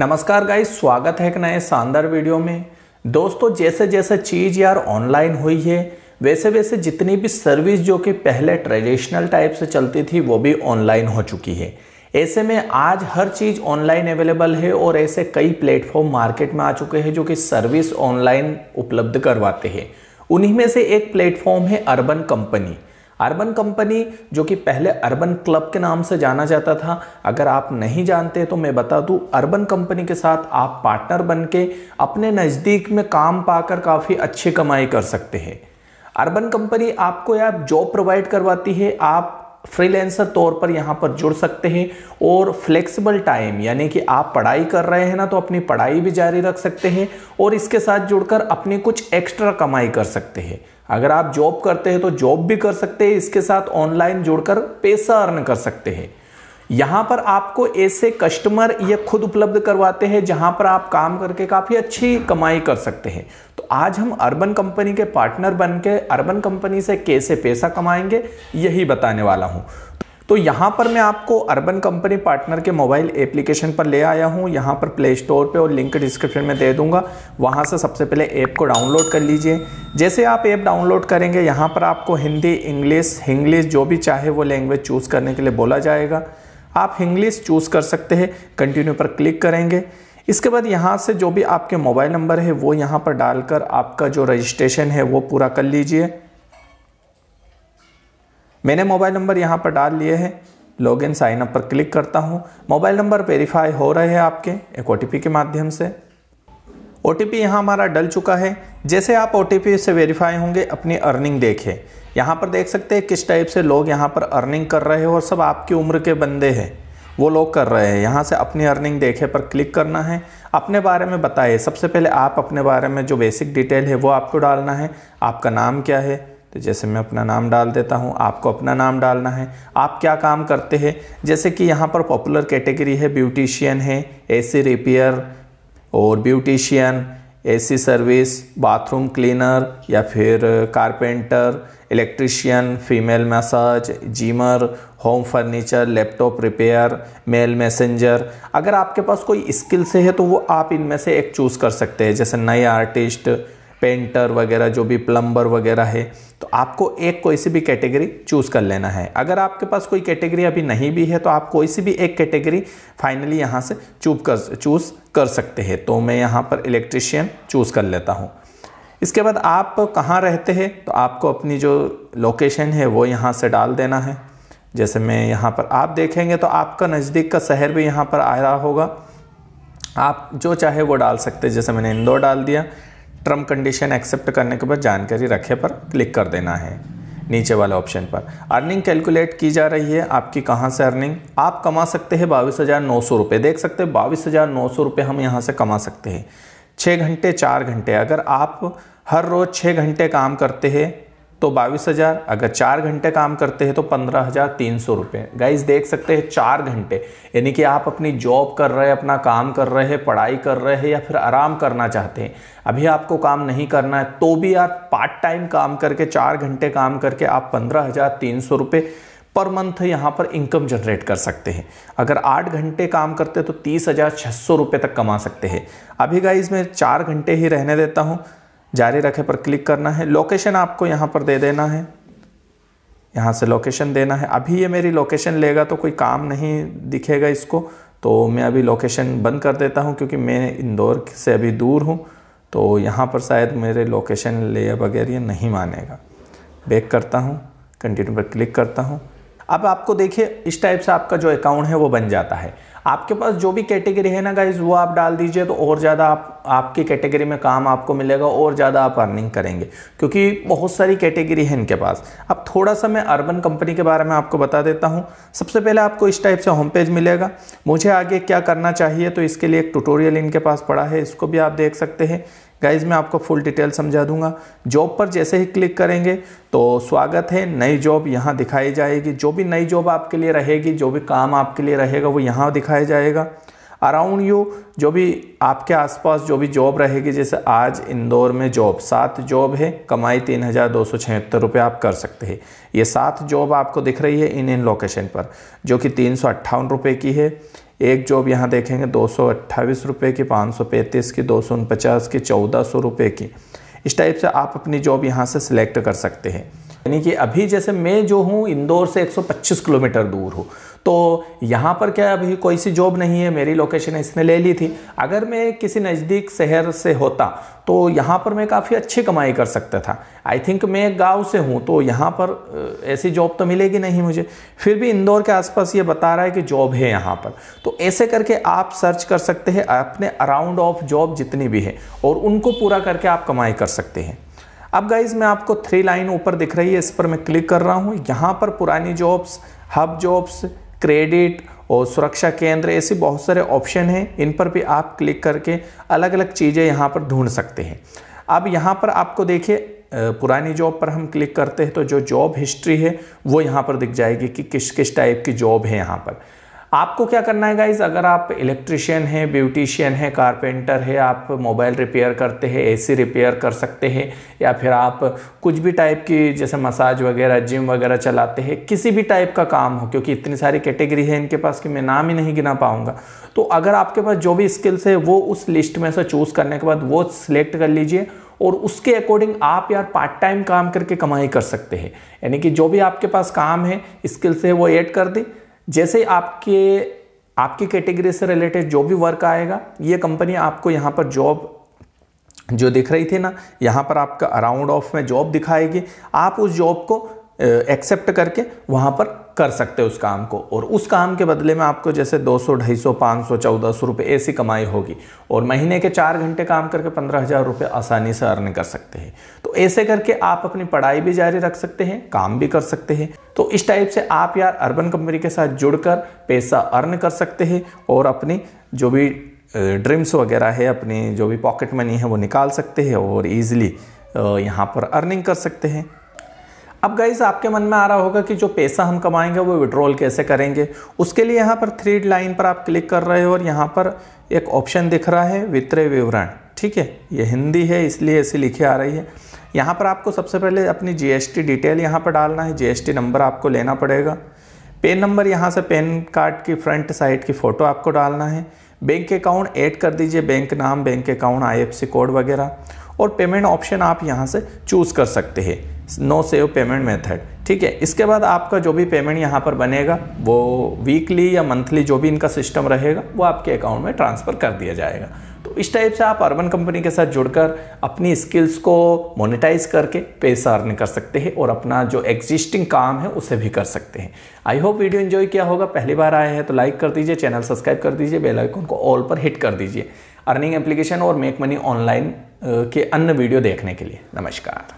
नमस्कार गाइस, स्वागत है एक नए शानदार वीडियो में। दोस्तों, जैसे जैसे चीज़ यार ऑनलाइन हुई है वैसे वैसे जितनी भी सर्विस जो कि पहले ट्रेडिशनल टाइप से चलती थी वो भी ऑनलाइन हो चुकी है। ऐसे में आज हर चीज़ ऑनलाइन अवेलेबल है और ऐसे कई प्लेटफॉर्म मार्केट में आ चुके हैं जो कि सर्विस ऑनलाइन उपलब्ध करवाते हैं। उन्हीं में से एक प्लेटफॉर्म है अर्बन कंपनी। अर्बन कंपनी जो कि पहले अर्बन क्लब के नाम से जाना जाता था। अगर आप नहीं जानते तो मैं बता दूं, अर्बन कंपनी के साथ आप पार्टनर बनके अपने नज़दीक में काम पाकर काफ़ी अच्छी कमाई कर सकते हैं। अर्बन कंपनी आपको यार जॉब प्रोवाइड करवाती है, आप फ्रीलांसर तौर पर यहाँ पर जुड़ सकते हैं और फ्लेक्सिबल टाइम, यानी कि आप पढ़ाई कर रहे हैं ना तो अपनी पढ़ाई भी जारी रख सकते हैं और इसके साथ जुड़कर अपनी कुछ एक्स्ट्रा कमाई कर सकते हैं। अगर आप जॉब करते हैं तो जॉब भी कर सकते हैं, इसके साथ ऑनलाइन जुड़कर पैसा अर्न कर सकते हैं। यहाँ पर आपको ऐसे कस्टमर ये खुद उपलब्ध करवाते हैं जहाँ पर आप काम करके काफ़ी अच्छी कमाई कर सकते हैं। तो आज हम अर्बन कंपनी के पार्टनर बनके अर्बन कंपनी से कैसे पैसा कमाएंगे यही बताने वाला हूँ। तो यहाँ पर मैं आपको अर्बन कंपनी पार्टनर के मोबाइल एप्लीकेशन पर ले आया हूँ। यहाँ पर प्ले स्टोर पे और लिंक डिस्क्रिप्शन में दे दूँगा, वहाँ से सबसे पहले ऐप को डाउनलोड कर लीजिए। जैसे आप ऐप डाउनलोड करेंगे यहाँ पर आपको हिंदी, इंग्लिश जो भी चाहे वो लैंग्वेज चूज़ करने के लिए बोला जाएगा। आप इंग्लिश चूज़ कर सकते हैं, कंटिन्यू पर क्लिक करेंगे। इसके बाद यहाँ से जो भी आपके मोबाइल नंबर है वो यहाँ पर डालकर आपका जो रजिस्ट्रेशन है वो पूरा कर लीजिए। मैंने मोबाइल नंबर यहाँ पर डाल लिए हैं, लॉगिन साइन अप पर क्लिक करता हूँ। मोबाइल नंबर वेरीफाई हो रहे हैं आपके एक OTP के माध्यम से। OTP यहाँ हमारा डल चुका है। जैसे आप OTP से वेरीफाई होंगे अपनी अर्निंग देखें, यहाँ पर देख सकते हैं किस टाइप से लोग यहाँ पर अर्निंग कर रहे हैं और सब आपकी उम्र के बंदे हैं वो लोग कर रहे हैं। यहाँ से अपनी अर्निंग देखे पर क्लिक करना है। अपने बारे में बताइए, सबसे पहले आप अपने बारे में जो बेसिक डिटेल है वो आपको डालना है। आपका नाम क्या है, तो जैसे मैं अपना नाम डाल देता हूँ, आपको अपना नाम डालना है। आप क्या काम करते हैं, जैसे कि यहाँ पर पॉपुलर कैटेगरी है ब्यूटिशियन है, AC रिपेयर और beautician, AC service, bathroom cleaner या फिर कारपेंटर, इलेक्ट्रिशियन, फीमेल मसाज, जिमर, home furniture, laptop repair, male messenger. अगर आपके पास कोई स्किल्स है तो वो आप इनमें से एक चूज़ कर सकते हैं, जैसे नए आर्टिस्ट, पेंटर वगैरह, जो भी प्लम्बर वगैरह है। तो आपको एक कोई सी भी कैटेगरी चूज़ कर लेना है। अगर आपके पास कोई कैटेगरी अभी नहीं भी है तो आप कोई सी भी एक कैटेगरी फाइनली यहाँ से चूज़ कर सकते हैं। तो मैं यहाँ पर इलेक्ट्रिशियन चूज़ कर लेता हूँ। इसके बाद आप कहाँ रहते हैं, तो आपको अपनी जो लोकेशन है वो यहाँ से डाल देना है। जैसे मैं यहाँ पर आप देखेंगे तो आपका नज़दीक का शहर भी यहाँ पर आ रहा होगा, आप जो चाहे वो डाल सकते हैं। जैसे मैंने इंदौर डाल दिया। टर्म कंडीशन एक्सेप्ट करने के बाद जानकारी रखे पर क्लिक कर देना है। नीचे वाले ऑप्शन पर अर्निंग कैलकुलेट की जा रही है, आपकी कहाँ से अर्निंग आप कमा सकते हैं। 22,900 रुपये देख सकते हैं, 22,900 रुपये हम यहाँ से कमा सकते हैं। 6 घंटे 4 घंटे, अगर आप हर रोज़ 6 घंटे काम करते हैं तो 22,000, अगर 4 घंटे काम करते हैं तो 15,300 रुपये। गाइज देख सकते हैं 4 घंटे, यानी कि आप अपनी जॉब कर रहे हैं, अपना काम कर रहे हैं, पढ़ाई कर रहे हैं या फिर आराम करना चाहते हैं, अभी आपको काम नहीं करना है तो भी आप पार्ट टाइम काम करके 4 घंटे काम करके आप 15,300 रुपये पर मंथ यहाँ पर इनकम जनरेट कर सकते हैं। अगर 8 घंटे काम करते तो 30,600 रुपये तक कमा सकते हैं। अभी गाइज मैं 4 घंटे ही रहने देता हूँ। जारी रखे पर क्लिक करना है। लोकेशन आपको यहाँ पर दे देना है, यहाँ से लोकेशन देना है। अभी ये मेरी लोकेशन लेगा तो कोई काम नहीं दिखेगा इसको, तो मैं अभी लोकेशन बंद कर देता हूँ क्योंकि मैं इंदौर से अभी दूर हूँ, तो यहाँ पर शायद मेरे लोकेशन ले बगैर ये नहीं मानेगा। बैक करता हूँ, कंटिन्यू पर क्लिक करता हूँ। अब आपको देखिए इस टाइप से आपका जो अकाउंट है वो बन जाता है। आपके पास जो भी कैटेगरी है ना गाइज वो आप डाल दीजिए, तो और ज़्यादा आपकी कैटेगरी में काम आपको मिलेगा और ज़्यादा आप अर्निंग करेंगे, क्योंकि बहुत सारी कैटेगरी है इनके पास। अब थोड़ा सा मैं अर्बन कंपनी के बारे में आपको बता देता हूँ। सबसे पहले आपको इस टाइप से होम पेज मिलेगा। मुझे आगे क्या करना चाहिए तो इसके लिए एक ट्यूटोरियल इनके पास पड़ा है, इसको भी आप देख सकते हैं। गाइज मैं आपको फुल डिटेल समझा दूंगा। जॉब पर जैसे ही क्लिक करेंगे तो स्वागत है, नई जॉब यहाँ दिखाई जाएगी। जो भी नई जॉब आपके लिए रहेगी, जो भी काम आपके लिए रहेगा वो यहाँ दिखाया जाएगा। अराउंड यू, जो भी आपके आसपास जो भी जॉब रहेगी, जैसे आज इंदौर में जॉब 7 जॉब है, कमाई 3,276 रुपये आप कर सकते हैं। ये 7 जॉब आपको दिख रही है इन लोकेशन पर, जो कि 358 रुपये की है। एक जॉब यहाँ देखेंगे 228 रुपये की, 535 की, 249 की, 1400 रुपये की। इस टाइप से आप अपनी जॉब यहाँ से सिलेक्ट कर सकते हैं। यानी कि अभी जैसे मैं जो हूँ इंदौर से 125 किलोमीटर दूर हूँ, तो यहाँ पर क्या अभी कोई सी जॉब नहीं है, मेरी लोकेशन इसने ले ली थी। अगर मैं किसी नज़दीक शहर से होता तो यहाँ पर मैं काफ़ी अच्छी कमाई कर सकता था। आई थिंक मैं गांव से हूँ तो यहाँ पर ऐसी जॉब तो मिलेगी नहीं मुझे, फिर भी इंदौर के आसपास ये बता रहा है कि जॉब है यहाँ पर। तो ऐसे करके आप सर्च कर सकते हैं अपने अराउंड ऑफ जॉब जितनी भी है और उनको पूरा करके आप कमाई कर सकते हैं। अब गाइज मैं आपको 3 लाइन ऊपर दिख रही है, इस पर मैं क्लिक कर रहा हूँ। यहाँ पर पुरानी जॉब्स, हब जॉब्स, क्रेडिट और सुरक्षा केंद्र, ऐसे बहुत सारे ऑप्शन हैं। इन पर भी आप क्लिक करके अलग अलग चीज़ें यहाँ पर ढूंढ सकते हैं। अब यहाँ पर आपको देखिए पुरानी जॉब पर हम क्लिक करते हैं तो जो जॉब हिस्ट्री है वो यहाँ पर दिख जाएगी कि किस किस टाइप की जॉब है। यहाँ पर आपको क्या करना है गाइज़, अगर आप इलेक्ट्रिशियन हैं, ब्यूटिशियन हैं, कारपेंटर है, आप मोबाइल रिपेयर करते हैं, एसी रिपेयर कर सकते हैं, या फिर आप कुछ भी टाइप की जैसे मसाज वगैरह, जिम वगैरह चलाते हैं, किसी भी टाइप का काम हो, क्योंकि इतनी सारी कैटेगरी है इनके पास कि मैं नाम ही नहीं गिना पाऊँगा। तो अगर आपके पास जो भी स्किल्स है वो उस लिस्ट में से चूज़ करने के बाद वो सिलेक्ट कर लीजिए और उसके अकॉर्डिंग आप यार पार्ट टाइम काम करके कमाई कर सकते हैं। यानी कि जो भी आपके पास काम है, स्किल्स है, वो ऐड कर दें। जैसे आपकी कैटेगरी से रिलेटेड जो भी वर्क आएगा, ये कंपनी आपको यहाँ पर जॉब जो दिख रही थी ना, यहाँ पर आपका अराउंड ऑफ में जॉब दिखाएगी। आप उस जॉब को एक्सेप्ट करके वहाँ पर कर सकते हैं उस काम को, और उस काम के बदले में आपको जैसे 200, 250, 500, 1400 रुपये ऐसी कमाई होगी और महीने के 4 घंटे काम करके 15,000 रुपये आसानी से अर्न कर सकते हैं। तो ऐसे करके आप अपनी पढ़ाई भी जारी रख सकते हैं, काम भी कर सकते हैं। तो इस टाइप से आप यार अर्बन कंपनी के साथ जुड़कर पैसा अर्न कर सकते हैं और अपनी जो भी ड्रीम्स वगैरह है, अपनी जो भी पॉकेट मनी है वो निकाल सकते हैं और ईजिली यहाँ पर अर्निंग कर सकते हैं। अब गाइज आपके मन में आ रहा होगा कि जो पैसा हम कमाएंगे वो विड्रॉल कैसे करेंगे। उसके लिए यहाँ पर 3 लाइन पर आप क्लिक कर रहे हो और यहाँ पर एक ऑप्शन दिख रहा है वित्तीय विवरण। ठीक है, ये हिंदी है इसलिए ऐसी लिखी आ रही है। यहाँ पर आपको सबसे पहले अपनी GST डिटेल यहाँ पर डालना है, GST नंबर आपको लेना पड़ेगा। पैन नंबर, यहाँ से पैन कार्ड की फ्रंट साइड की फ़ोटो आपको डालना है। बैंक अकाउंट ऐड कर दीजिए, बैंक नाम, बैंक अकाउंट, IFSC कोड वगैरह, और पेमेंट ऑप्शन आप यहाँ से चूज़ कर सकते हैं, नो सेव पेमेंट मेथड। ठीक है, इसके बाद आपका जो भी पेमेंट यहाँ पर बनेगा वो वीकली या मंथली, जो भी इनका सिस्टम रहेगा वो आपके अकाउंट में ट्रांसफ़र कर दिया जाएगा। तो इस टाइप से आप अर्बन कंपनी के साथ जुड़कर अपनी स्किल्स को मोनेटाइज करके पैसा अर्न कर सकते हैं और अपना जो एग्जिस्टिंग काम है उसे भी कर सकते हैं। आई होप वीडियो एंजॉय किया होगा। पहली बार आया है तो लाइक कर दीजिए, चैनल सब्सक्राइब कर दीजिए, बेल आइकन को ऑल पर हिट कर दीजिए अर्निंग एप्लीकेशन और मेक मनी ऑनलाइन के अन्य वीडियो देखने के लिए। नमस्कार।